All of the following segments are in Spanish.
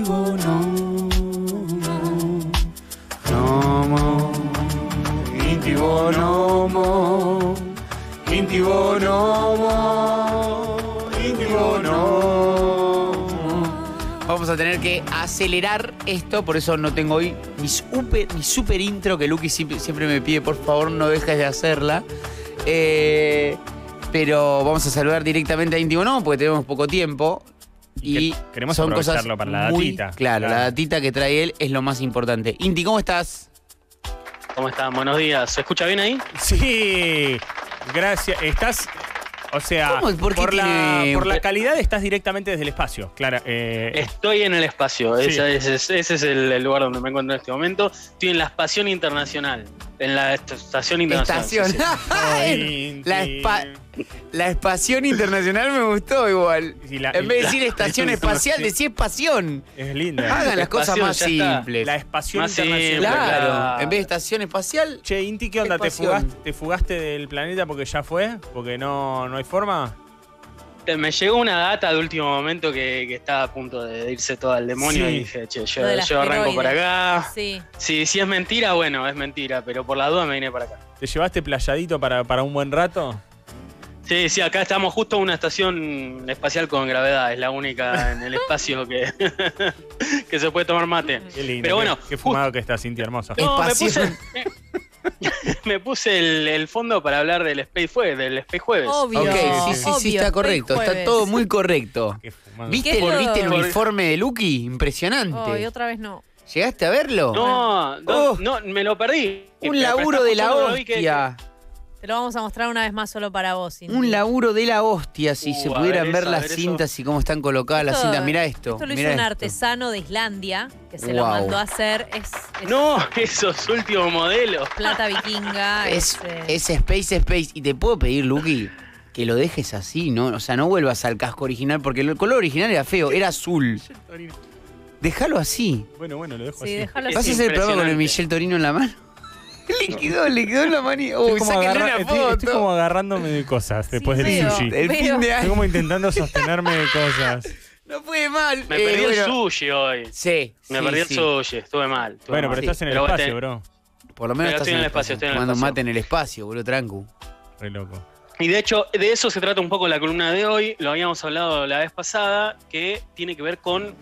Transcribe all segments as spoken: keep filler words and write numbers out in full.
oigo, no, no, no, Inti Bonomo, Inti Bonomo, Inti Bonomo. Vamos a tener que acelerar esto, por eso no tengo hoy mi super, mi super intro que Luqui siempre, siempre me pide, por favor no dejes de hacerla. Eh, pero vamos a saludar directamente a Inti Bonomo porque tenemos poco tiempo. Y, y queremos son cosas para la muy, datita. Claro, claro, la datita que trae él es lo más importante. Inti, ¿cómo estás? ¿Cómo estás? Buenos días. ¿Se escucha bien ahí? Sí, gracias. Estás, o sea, ¿Por, por, la, por la calidad estás directamente desde el espacio, Clara. Eh... Estoy en el espacio, sí. ese, ese, ese es el lugar donde me encuentro en este momento. Estoy en la Estación Internacional. En la Estación Internacional. Estación. Sí, sí. Ay, la espa La Estación Internacional me gustó igual. La, en vez de decir estación espacial, decía espación. Es linda. Hagan las cosas más simples. La Estación Internacional. Claro. En vez de estación espacial. Che, Inti, ¿qué onda? ¿Te fugaste, ¿Te fugaste del planeta porque ya fue? ¿Porque no, no hay forma? Me llegó una data de último momento que, que estaba a punto de irse todo al demonio, sí. Y dije, che, yo, yo arranco por acá. Sí. Sí, si es mentira, bueno, es mentira, pero por la duda me vine para acá. ¿Te llevaste playadito para, para un buen rato? Sí, sí, acá estamos justo en una estación espacial con gravedad, es la única en el espacio que, que se puede tomar mate. Qué lindo, pero bueno, qué, qué fumado que está, Cintia, hermosa. No, me puse, me puse el, el fondo para hablar del Space Force, del Space Jueves. Obvio. Okay, sí, sí, Obvio, sí, está correcto, Space está todo muy correcto. ¿Viste, el, ¿Viste el uniforme de Luqui? Impresionante. Oh, y otra vez no. ¿Llegaste a verlo? No, no, oh, no me lo perdí. Un laburo de la hostia. Te lo vamos a mostrar una vez más solo para vos. Inti. Un laburo de la hostia, si uh, se pudieran ver, ver eso, las ver cintas eso. Y cómo están colocadas esto, las cintas. Mirá esto. Esto lo hizo un esto. artesano de Islandia, que se wow. lo mandó a hacer. Es, es no, esos últimos modelos. Plata vikinga. Es, es, es Space Space. Y te puedo pedir, Luqui, que lo dejes así, ¿no? O sea, no vuelvas al casco original, porque el color original era feo, era azul. Déjalo así. Bueno, bueno, lo dejo sí, así. Déjalo ¿Vas así. a hacer el programa con el Michel Torino en la mano? Le quedó, le quedó en la manía. Uy, estoy como, agarra, una foto. Estoy, estoy como agarrándome de cosas sí, después veo, del sushi. El fin de año. Estoy como intentando sostenerme de cosas. No pude mal. Me eh, perdí bueno. el sushi hoy. Sí. Me sí, perdí sí. el sushi, estuve mal. Estuve bueno, mal. pero sí. estás en el pero espacio, ten... bro. Por lo menos pero estás estoy en el espacio. Estoy en el Cuando espacio. mate en el espacio, bro, tranco. Re loco. Y de hecho, de eso se trata un poco la columna de hoy. Lo habíamos hablado la vez pasada, que tiene que ver con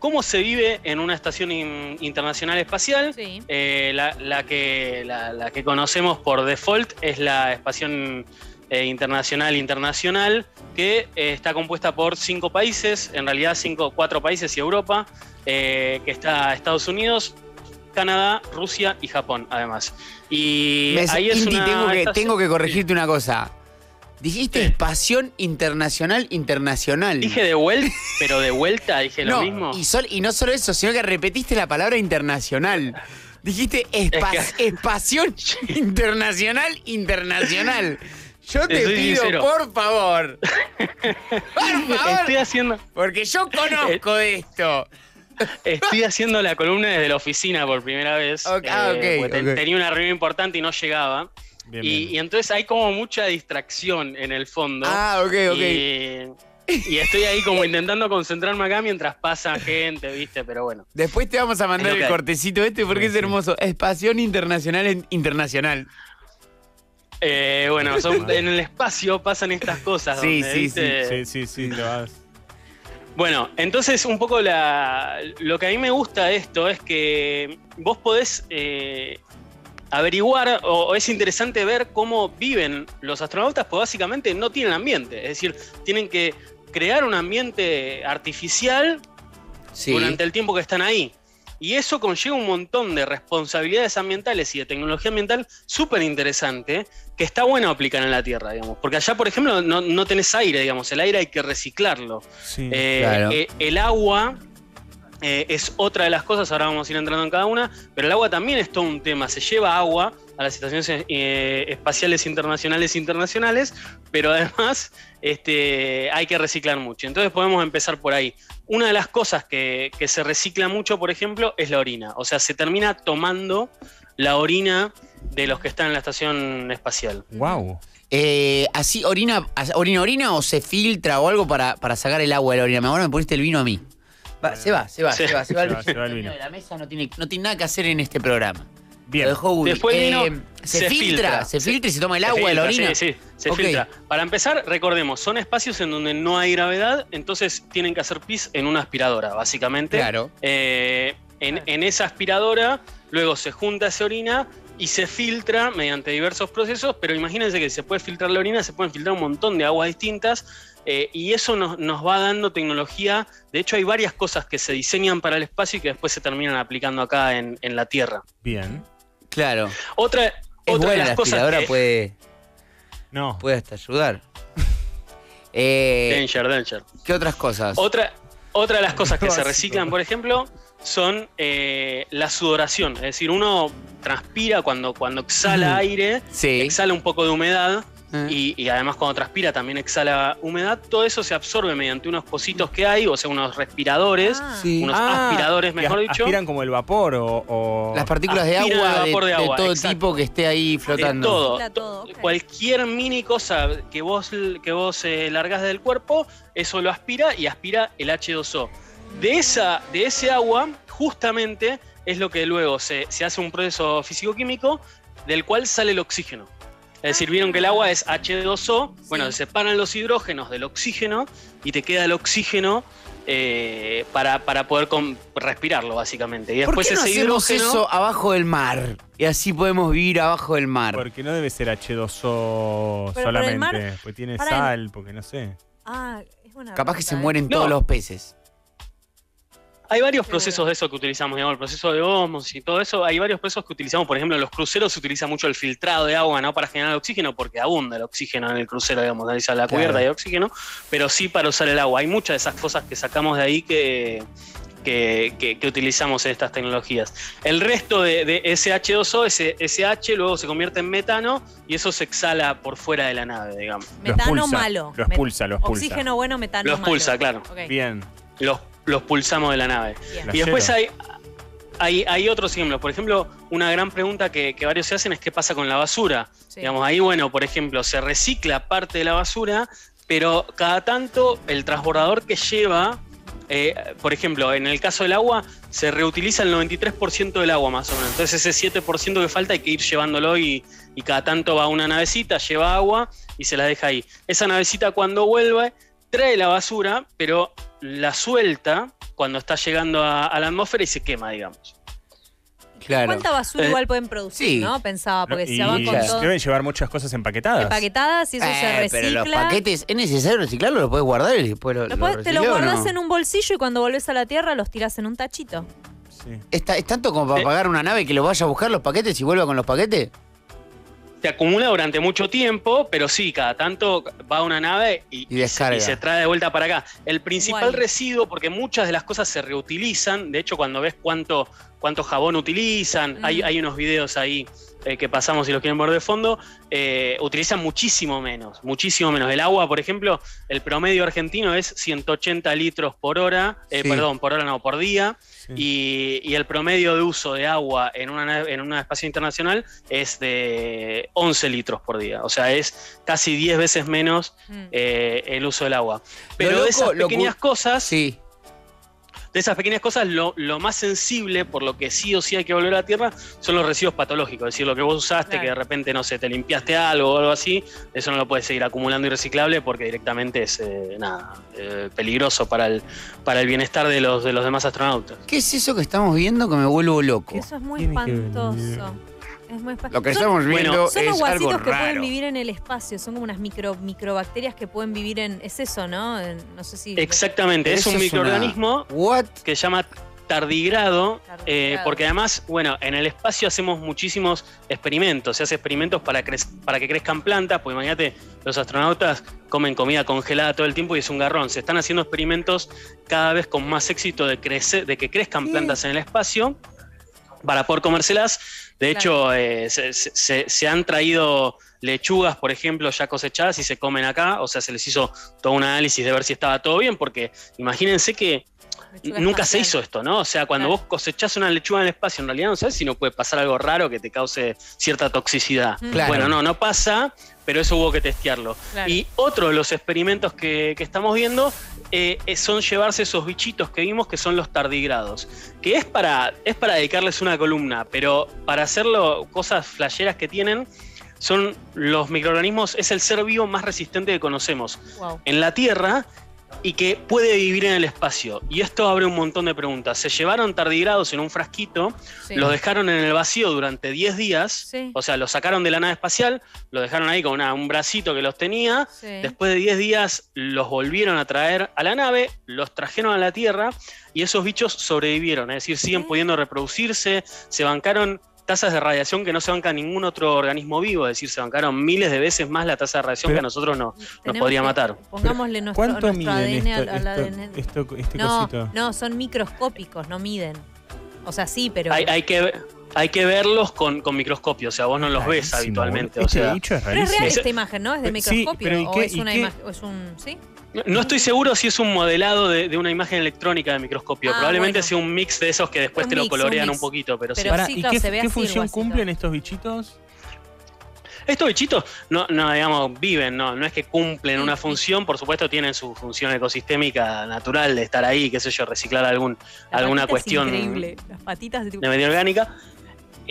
cómo se vive en una estación in, internacional espacial. Sí. Eh, la, la, que, la, la que conocemos por default es la Estación eh, Internacional Internacional, que eh, está compuesta por cinco países, en realidad cinco, cuatro países y Europa, eh, que está Estados Unidos, Canadá, Rusia y Japón, además. Y Me, ahí Inti, es una tengo, que, tengo que corregirte una cosa. Dijiste ¿Qué? Estación Internacional Internacional. Dije de vuelta, pero de vuelta dije lo no, mismo. Y, sol, y no solo eso, sino que repetiste la palabra internacional. Dijiste espa es que... Estación Internacional Internacional. Yo te Estoy pido, sincero. por favor. Por favor. Estoy haciendo... Porque yo conozco esto. Estoy haciendo la columna desde la oficina por primera vez. Okay, eh, okay, porque okay. Tenía una reunión importante y no llegaba. Bien, bien. Y, y entonces hay como mucha distracción en el fondo. Ah, ok, ok. Y, y estoy ahí como intentando concentrarme acá mientras pasa gente, ¿viste? Pero bueno. Después te vamos a mandar el cortecito este porque es hermoso. Estación Internacional en Internacional. Eh, bueno, son, en el espacio pasan estas cosas. Sí, donde, sí, ¿viste? sí, sí, sí, sí, lo vas. Bueno, entonces un poco la, lo que a mí me gusta de esto es que vos podés... Eh, averiguar, o es interesante ver cómo viven los astronautas, pues básicamente no tienen ambiente, es decir, tienen que crear un ambiente artificial sí. durante el tiempo que están ahí. Y eso conlleva un montón de responsabilidades ambientales y de tecnología ambiental súper interesante, que está bueno aplicar en la Tierra, digamos. Porque allá, por ejemplo, no, no tenés aire, digamos, el aire hay que reciclarlo. Sí, eh, claro. eh, el agua... Eh, es otra de las cosas, ahora vamos a ir entrando en cada una, pero el agua también es todo un tema. Se lleva agua a las estaciones eh, espaciales internacionales internacionales, pero además este, hay que reciclar mucho. Entonces podemos empezar por ahí. Una de las cosas que, que se recicla mucho, por ejemplo, es la orina. O sea, se termina tomando la orina de los que están en la estación espacial. Wow. Eh, ¿Así orina, orina, orina o se filtra o algo para, para sacar el agua de la orina? Ahora me poniste el vino a mí. Va, se va, se va, se, se va, se va el vino. Se va el vino. La mesa no tiene, no tiene nada que hacer en este programa. Bien. Lo dejó Uri. Después eh, vino, se, se filtra, filtra, se filtra y se toma el agua de la orina. Sí, sí, se okay. filtra. Para empezar, recordemos, son espacios en donde no hay gravedad, entonces tienen que hacer pis en una aspiradora, básicamente. Claro. Eh, en, en esa aspiradora, luego se junta esa orina y se filtra mediante diversos procesos, pero imagínense que se puede filtrar la orina, se pueden filtrar un montón de aguas distintas, eh, y eso nos, nos va dando tecnología. De hecho, hay varias cosas que se diseñan para el espacio y que después se terminan aplicando acá en, en la Tierra. Bien. Claro. Otra, es otra buena, de las cosas que... puede... No. Puede hasta ayudar. eh, danger, danger. ¿Qué otras cosas? Otra, otra de las cosas que se reciclan, por ejemplo... son eh, la sudoración, es decir, uno transpira cuando, cuando exhala uh-huh. aire, sí. exhala un poco de humedad uh-huh. y, y además cuando transpira también exhala humedad, todo eso se absorbe mediante unos pocitos que hay, o sea, unos respiradores, ah, sí. unos ah, aspiradores, mejor dicho. Aspiran como el vapor o... o... las partículas de agua, de, de, de agua, todo exacto. tipo que esté ahí flotando. De todo, todo okay. cualquier mini cosa que vos, que vos eh, largás del cuerpo, eso lo aspira y aspira el hache dos o. De, esa, de ese agua, justamente, es lo que luego se, se hace un proceso físico-químico del cual sale el oxígeno. Es decir, vieron que el agua es hache dos o, sí. bueno, se separan los hidrógenos del oxígeno y te queda el oxígeno eh, para, para poder con, respirarlo, básicamente. Y después ¿Por qué no ese hacemos hidrógeno, eso abajo del mar? Y así podemos vivir abajo del mar. Porque no debe ser hache dos o pero solamente, mar, porque tiene sal, el... porque no sé. Ah, es una Capaz pregunta, que se eh. mueren no. todos los peces. Hay varios procesos de eso que utilizamos, digamos, el proceso de osmosis y todo eso. Hay varios procesos que utilizamos, por ejemplo, en los cruceros se utiliza mucho el filtrado de agua, no para generar oxígeno, porque abunda el oxígeno en el crucero, digamos, analiza la cubierta de oxígeno, pero sí para usar el agua. Hay muchas de esas cosas que sacamos de ahí que, que, que, que utilizamos en estas tecnologías. El resto de, de ese hache dos o, ese, ese H, luego se convierte en metano y eso se exhala por fuera de la nave, digamos. Metano malo. Lo expulsa, lo expulsa. Oxígeno bueno, metano malo. Lo expulsa, claro. Okay. Bien. Los los pulsamos de la nave. Bien. Y después hay, hay, hay otros ejemplos. Por ejemplo, una gran pregunta que, que varios se hacen es qué pasa con la basura. Sí. Digamos, ahí, bueno, por ejemplo, se recicla parte de la basura, pero cada tanto el transbordador que lleva, eh, por ejemplo, en el caso del agua, se reutiliza el noventa y tres por ciento del agua más o menos. Entonces ese siete por ciento que falta hay que ir llevándolo y, y cada tanto va una navecita, lleva agua y se la deja ahí. Esa navecita cuando vuelve trae la basura, pero la suelta cuando está llegando a, a la atmósfera y se quema, digamos. Claro. ¿Cuánta basura eh, igual pueden producir, sí. no? Pensaba, porque no, se van con todo. Deben llevar muchas cosas empaquetadas. Empaquetadas, y eso eh, se recicla. Pero los paquetes, ¿es necesario reciclarlos? ¿Los podés guardar y después lo, lo, lo reciclás? Te los guardás no? en un bolsillo y cuando volvés a la Tierra los tirás en un tachito. Sí. ¿Está, ¿Es tanto como para ¿Eh? pagar una nave que lo vaya a buscar los paquetes y vuelva con los paquetes? Se acumula durante mucho tiempo, pero sí, cada tanto va una nave y, y, y se trae de vuelta para acá. El principal Guay. residuo, porque muchas de las cosas se reutilizan, de hecho cuando ves cuánto, cuánto jabón utilizan, mm. hay, hay unos videos ahí eh, que pasamos si los quieren ver de fondo, eh, utilizan muchísimo menos, muchísimo menos. El agua, por ejemplo, el promedio argentino es ciento ochenta litros por hora, eh, sí. perdón, por hora no, por día. Sí. Y, y el promedio de uso de agua en una, en una estación internacional es de once litros por día. O sea, es casi diez veces menos mm. eh, el uso del agua. Pero loco, de esas pequeñas cosas, sí. de esas pequeñas cosas, lo, lo más sensible, por lo que sí o sí hay que volver a la Tierra, son los residuos patológicos. Es decir, lo que vos usaste, claro. que de repente, no sé, te limpiaste algo o algo así, eso no lo puedes seguir acumulando y reciclable porque directamente es, eh, nada, eh, peligroso para el, para el bienestar de los, de los demás astronautas. ¿Qué es eso que estamos viendo que me vuelvo loco? Eso es muy espantoso. Es muy espantoso. Lo que estamos son, viendo bueno, son es algo raro. Que pueden vivir en el espacio, son como unas micro, microbacterias que pueden vivir en... Es eso, ¿no? En, no sé si... Exactamente, es un microorganismo una... que se llama tardigrado, tardigrado. Eh, porque además, bueno, en el espacio hacemos muchísimos experimentos, se hace experimentos para, cre para que crezcan plantas, pues imagínate, los astronautas comen comida congelada todo el tiempo y es un garrón. Se están haciendo experimentos cada vez con más éxito de, crecer, de que crezcan sí. plantas en el espacio para poder comérselas. De hecho, claro. eh, se, se, se han traído lechugas, por ejemplo, ya cosechadas y se comen acá. O sea, se les hizo todo un análisis de ver si estaba todo bien, porque imagínense que lechuga nunca se hizo esto, ¿no? O sea, cuando claro. vos cosechás una lechuga en el espacio, en realidad no sabes si no puede pasar algo raro que te cause cierta toxicidad. Claro. Bueno, no, no pasa, pero eso hubo que testearlo. Claro. Y otro de los experimentos que, que estamos viendo eh, son llevarse esos bichitos que vimos, que son los tardigrados, que es para, es para dedicarles una columna, pero para hacerlo, cosas flasheras que tienen, son los microorganismos, es el ser vivo más resistente que conocemos. Wow. En la Tierra, y que puede vivir en el espacio. Y esto abre un montón de preguntas. Se llevaron tardigrados en un frasquito, sí. Los dejaron en el vacío durante diez días, sí. O sea, los sacaron de la nave espacial, los dejaron ahí con una, un bracito que los tenía, sí. Después de diez días los volvieron a traer a la nave, los trajeron a la Tierra y esos bichos sobrevivieron, es decir, siguen, ¿sí?, pudiendo reproducirse, se bancaron tasas de radiación que no se banca ningún otro organismo vivo, es decir, se bancaron miles de veces más la tasa de radiación, pero que a nosotros no, nos podría matar. Pongámosle nuestro, nuestro A D N esto, al A D N. Esto, esto, este no, cosito. no, son microscópicos, no miden. O sea, sí, pero... Hay, hay que... Hay que verlos con, con microscopio, o sea, vos no los rarísimo, ves habitualmente. Este o sea, bicho es rarísimo. Pero es real esta imagen, ¿no? Es de microscopio, sí, qué, o es una imagen, es un, ¿sí? No, no estoy seguro si es un modelado de, de una imagen electrónica de microscopio. Ah, probablemente bueno. sea un mix de esos que después un te mix, lo colorean un, un poquito, pero, pero sí. Para, ¿y claro, qué, se ve qué así, función cumplen estos bichitos? Estos bichitos, no, no digamos, viven, no, no es que cumplen una función, por supuesto tienen su función ecosistémica natural de estar ahí, qué sé yo, reciclar algún, alguna cuestión increíble. Las patitas de, tu... de medio orgánica.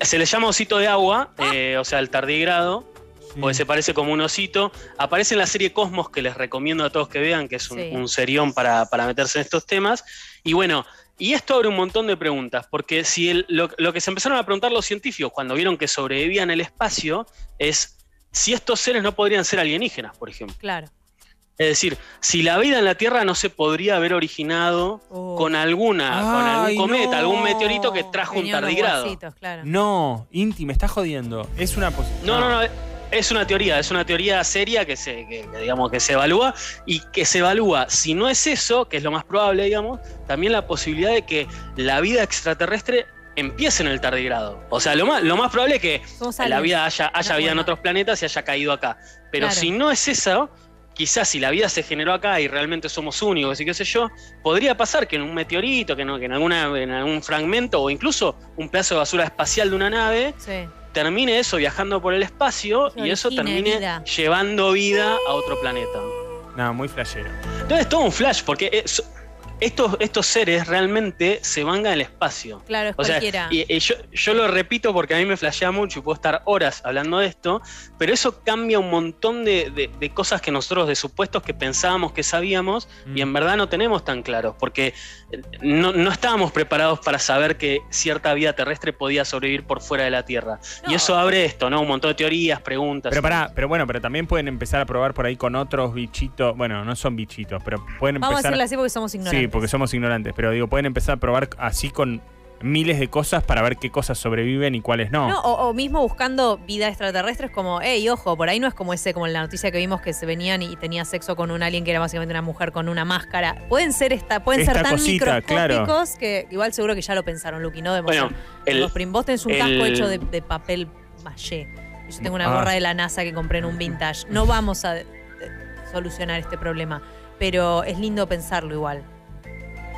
Se le llama osito de agua, ah. eh, o sea, el tardigrado, sí. Porque se parece como un osito. Aparece en la serie Cosmos, que les recomiendo a todos que vean, que es un, sí. un serión para, para meterse en estos temas. Y bueno, y esto abre un montón de preguntas, porque si el, lo, lo que se empezaron a preguntar los científicos cuando vieron que sobrevivían el espacio es si estos seres no podrían ser alienígenas, por ejemplo. Claro. Es decir, si la vida en la Tierra no se podría haber originado oh. con alguna, con algún cometa, no. algún meteorito que trajo Tenía un tardigrado. Huesitos, claro. No, Inti, me estás jodiendo. Es una posibilidad. No, no, no, es una teoría, es una teoría seria que se, que, que, digamos, que se evalúa y que se evalúa. Si no es eso, que es lo más probable, digamos, también la posibilidad de que la vida extraterrestre empiece en el tardigrado. O sea, lo más, lo más probable es que la vida haya, haya vida en otros planetas y haya caído acá. Pero claro. si no es eso, quizás si la vida se generó acá y realmente somos únicos y qué sé yo, podría pasar que en un meteorito, que, no, que en, alguna, en algún fragmento o incluso un pedazo de basura espacial de una nave, sí. termine eso viajando por el espacio y eso termine vida. llevando vida a otro planeta. No, muy flashero. Entonces es todo un flash, porque es, estos, estos seres realmente se van al espacio. Claro, es o cualquiera. Sea, y, y yo, yo lo repito porque a mí me flashea mucho y puedo estar horas hablando de esto, pero eso cambia un montón de, de, de cosas que nosotros, de supuestos que pensábamos que sabíamos, mm. y en verdad no tenemos tan claros, porque no, no estábamos preparados para saber que cierta vida terrestre podía sobrevivir por fuera de la Tierra. No. Y eso abre esto, ¿no? Un montón de teorías, preguntas. Pero pará, pero bueno, pero también pueden empezar a probar por ahí con otros bichitos. Bueno, no son bichitos, pero pueden empezar... Vamos a decirlo así porque somos ignorantes. Sí, porque somos ignorantes, pero digo, pueden empezar a probar así con miles de cosas para ver qué cosas sobreviven y cuáles no. no o, o mismo buscando vida extraterrestre, es como, hey, ojo, por ahí no es como ese, como la noticia que vimos que se venían y tenía sexo con un alien que era básicamente una mujer con una máscara. Pueden ser esta, pueden esta ser tan cosita, microscópicos claro. que igual seguro que ya lo pensaron, Luqui, ¿no? De bueno, el, los primbos tenés un el... casco hecho de, de papel maché. Yo tengo una ah. gorra de la NASA que compré en un vintage. No vamos a de, de, solucionar este problema, pero es lindo pensarlo igual.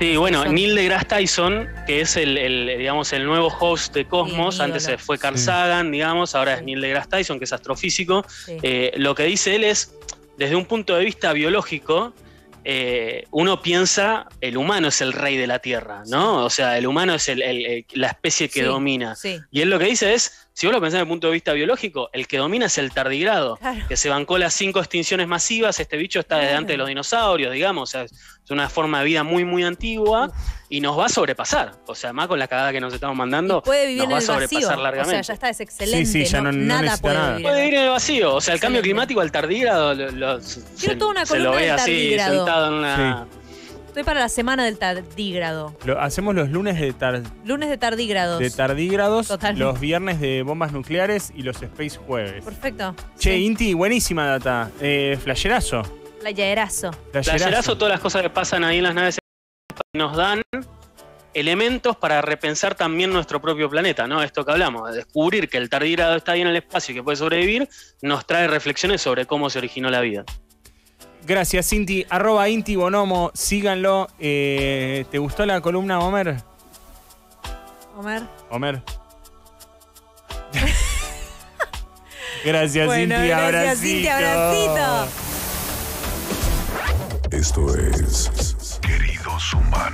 Sí, bueno, Neil deGrasse Tyson, que es el, el, digamos, el nuevo host de Cosmos, sí, antes fue Carl Sagan, sí. digamos, ahora sí. es Neil deGrasse Tyson, que es astrofísico, sí. eh, lo que dice él es, desde un punto de vista biológico, eh, uno piensa, el humano es el rey de la Tierra, ¿no? Sí. O sea, el humano es el, el, el, la especie que sí, domina. Sí. Y él lo que dice es, si vos lo pensás desde el punto de vista biológico, el que domina es el tardigrado, claro. que se bancó las cinco extinciones masivas, este bicho está desde antes de los dinosaurios, digamos, o sea, es una forma de vida muy, muy antigua y nos va a sobrepasar. O sea, más con la cagada que nos estamos mandando, puede vivir nos va a sobrepasar vacío. largamente. O sea, ya está, es excelente. Sí, sí, ya no, no, no nada puede nada. vivir. Puede vivir en el vacío. O sea, el excelente. cambio climático al tardigrado lo, lo, se, toda una se lo ve así, sentado en una... Sí. Estoy para la semana del tardígrado. Lo hacemos los lunes de tar... Lunes de tardígrados. De tardígrados, totalmente. Los viernes de bombas nucleares y los Space Jueves. Perfecto. Che, sí. Inti, buenísima data. Eh, flayerazo. Flayerazo. Flayerazo. Flayerazo, todas las cosas que pasan ahí en las naves nos dan elementos para repensar también nuestro propio planeta, ¿no? Esto que hablamos, de descubrir que el tardígrado está ahí en el espacio y que puede sobrevivir, nos trae reflexiones sobre cómo se originó la vida. Gracias, Inti. Arroba Inti Bonomo, síganlo. Eh, ¿Te gustó la columna, Homer? Homer. Homer. Gracias, bueno, Inti. Gracias, Inti. Abracito. Esto es Queridos Humanos.